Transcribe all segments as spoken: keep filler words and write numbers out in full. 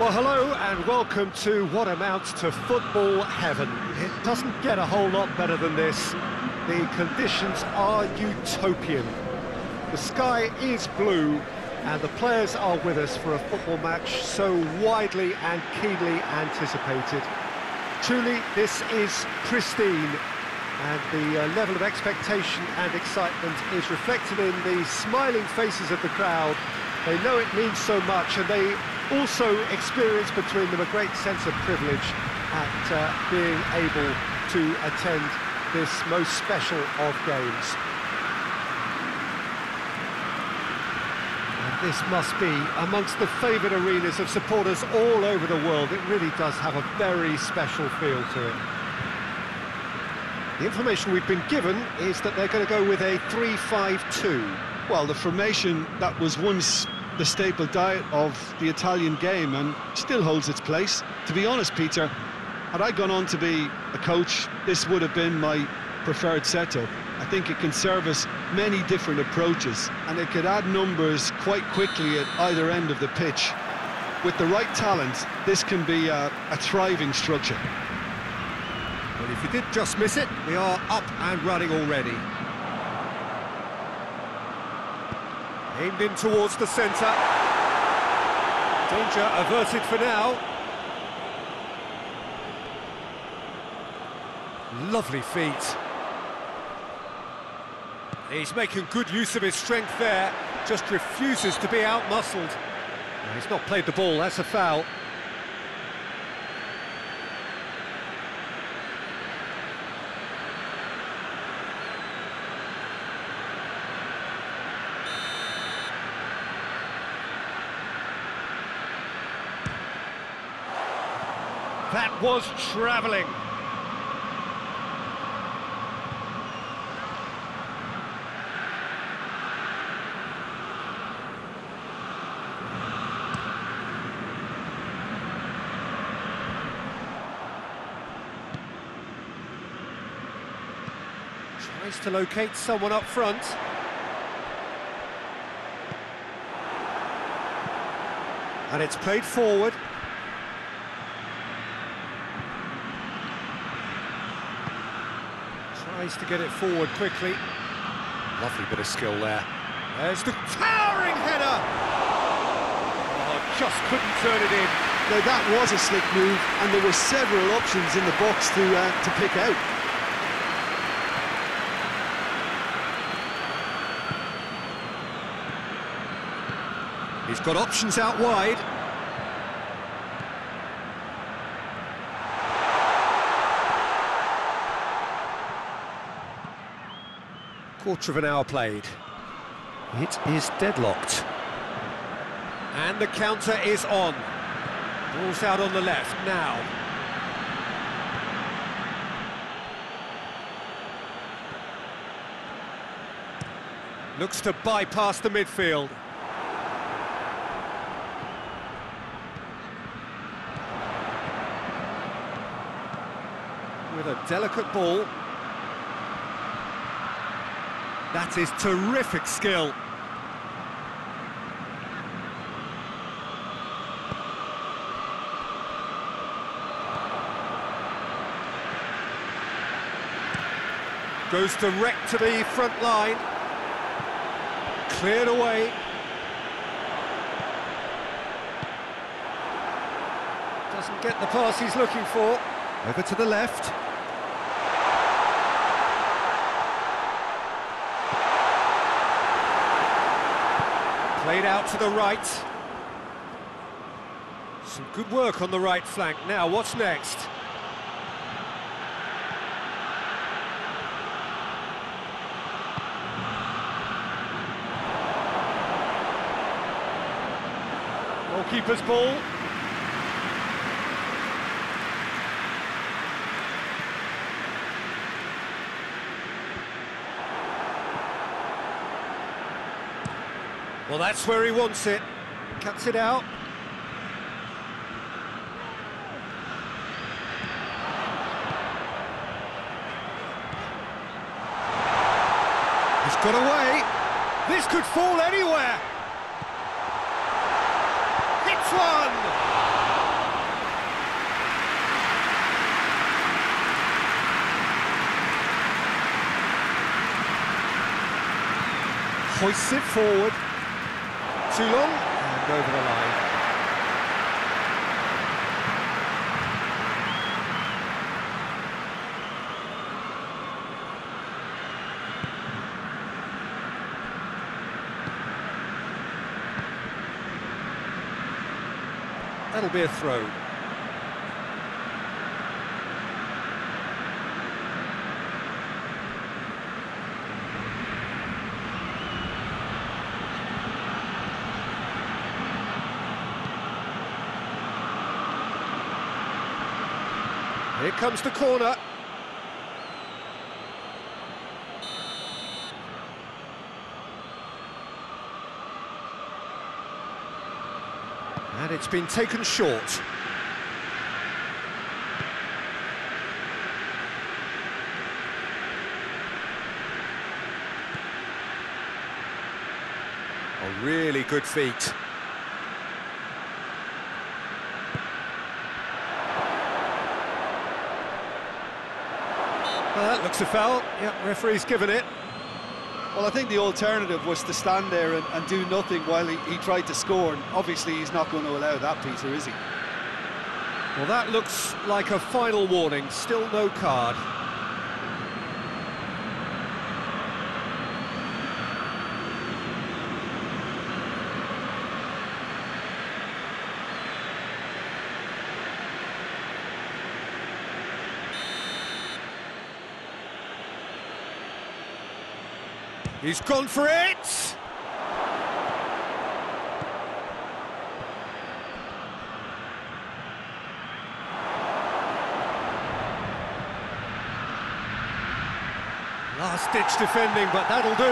Well, hello and welcome to what amounts to football heaven. It doesn't get a whole lot better than this. The conditions are utopian. The sky is blue and the players are with us for a football match so widely and keenly anticipated. Truly, this is pristine, and the uh, level of expectation and excitement is reflected in the smiling faces of the crowd. They know it means so much, and they also experience between them a great sense of privilege at uh, being able to attend this most special of games. And this must be amongst the favoured arenas of supporters all over the world. It really does have a very special feel to it. The information we've been given is that they're going to go with a three five two. Well, the formation that was once the staple diet of the Italian game and still holds its place. To be honest, Peter, had I gone on to be a coach, this would have been my preferred setup. I think it can service many different approaches, and it could add numbers quite quickly at either end of the pitch. With the right talent, this can be a, a thriving structure. Well, if you did just miss it, we are up and running already. Aimed in towards the centre. Danger averted for now. Lovely feet. He's making good use of his strength there. Just refuses to be outmuscled. No, he's not played the ball, that's a foul. That was travelling. Tries to locate someone up front. And it's played forward. Tries to get it forward quickly. Lovely bit of skill there. There's the towering header! Oh, just couldn't turn it in. Now that was a slick move, and there were several options in the box to, uh, to pick out. He's got options out wide. Quarter of an hour played. It is deadlocked. And the counter is on. Ball's out on the left now. Looks to bypass the midfield. With a delicate ball. That is terrific skill. Goes direct to the front line. Cleared away. Doesn't get the pass he's looking for. Over to the left. Played out to the right. Some good work on the right flank. Now, what's next? Goalkeeper's ball. Well, that's where he wants it. Cuts it out. He's got away. This could fall anywhere. Hits one! hoists it forward. Too long, and over the line. That'll be a throw. Here comes the corner. And it's been taken short. A really good feat. Well, that looks a foul. Yep, referee's given it. Well, I think the alternative was to stand there and, and do nothing while he, he tried to score, and obviously he's not going to allow that, Peter, is he? Well, that looks like a final warning. Still no card. He's gone for it! Last-ditch defending, but that'll do.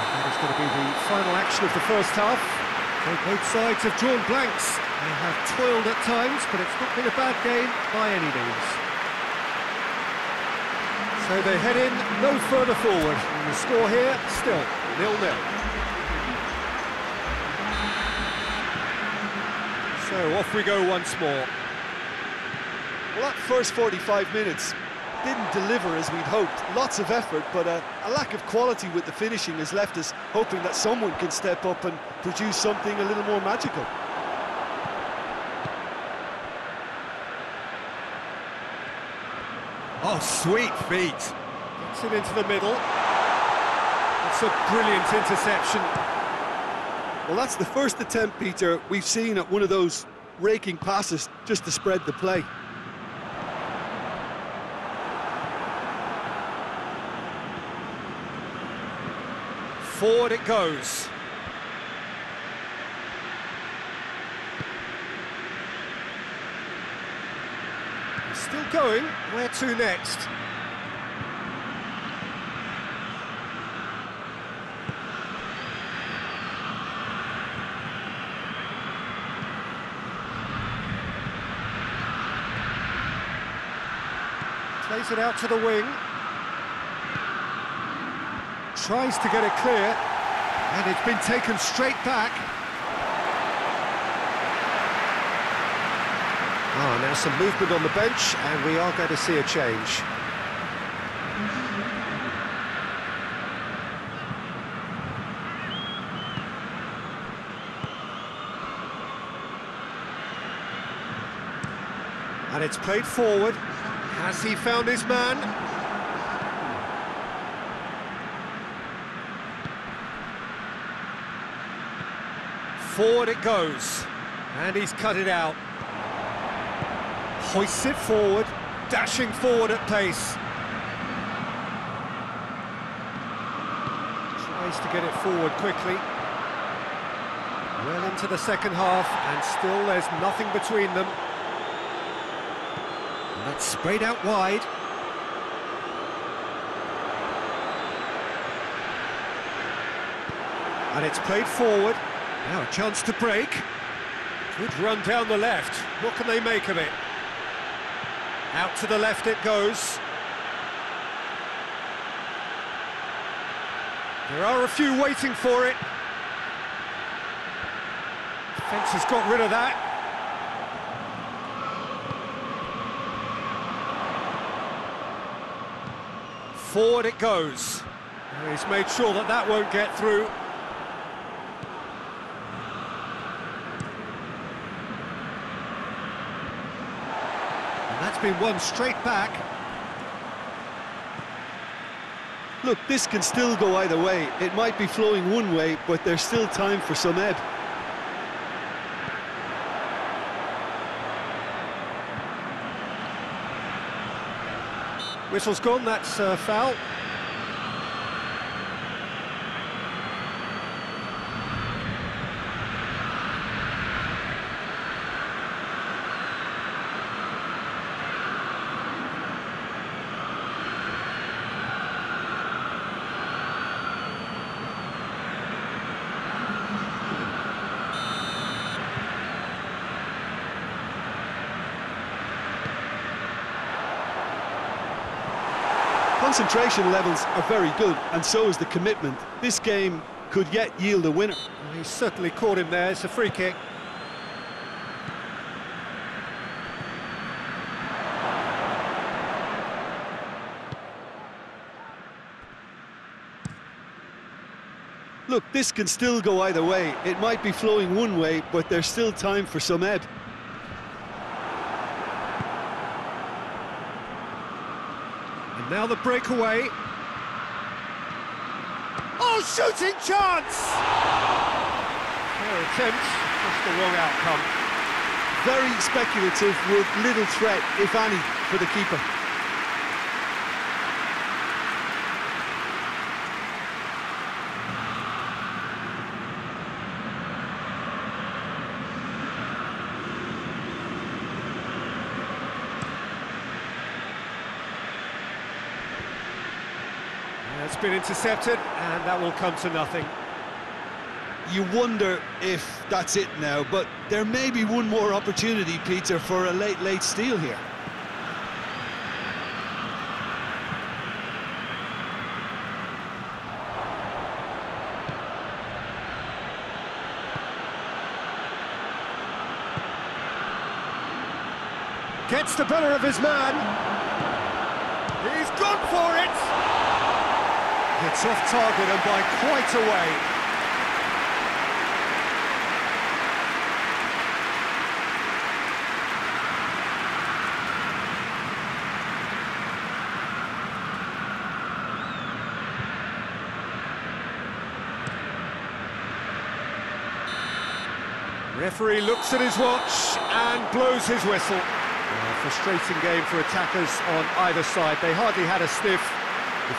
That is going to be the final action of the first half. So both sides have drawn blanks. They have toiled at times, but it's not been a bad game by any means. So they head in no further forward, and the score here still nil nil. So off we go once more. Well, that first forty-five minutes didn't deliver as we'd hoped. Lots of effort, but a, a lack of quality with the finishing has left us hoping that someone can step up and produce something a little more magical. Oh, sweet feet. Gets it into the middle. That's a brilliant interception. Well, that's the first attempt, Peter, we've seen at one of those raking passes just to spread the play. Forward it goes. Still going, where to next? Plays it out to the wing. Tries to get it clear, and it's been taken straight back. Oh, now some movement on the bench, and we are going to see a change. And it's played forward. Has he found his man? Forward it goes, and he's cut it out. Hoists it forward, dashing forward at pace. Tries to get it forward quickly. Well into the second half, and still there's nothing between them. And that's sprayed out wide. And it's played forward. Now a chance to break. Good run down the left. What can they make of it? Out to the left it goes. There are a few waiting for it. Defence has got rid of that. Forward it goes. He's made sure that that won't get through. And that's been won straight back. Look, this can still go either way. It might be flowing one way, but there's still time for some ebb. Whistle's gone, that's uh, foul. Concentration levels are very good, and so is the commitment. This game could yet yield a winner. Well, he certainly caught him there. It's a free kick. Look, this can still go either way. It might be flowing one way, but there's still time for some ebb. Now the breakaway. Oh, shooting chance! Fair attempt, just the wrong outcome. Very speculative with little threat, if any, for the keeper. It's been intercepted, and that will come to nothing. You wonder if that's it now, but there may be one more opportunity, Peter, for a late, late steal here. Gets the better of his man. He's gone for it! It's off target and by quite a way. Referee looks at his watch and blows his whistle. A frustrating game for attackers on either side. They hardly had a sniff.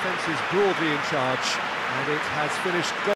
Defence is broadly in charge, and it has finished goal.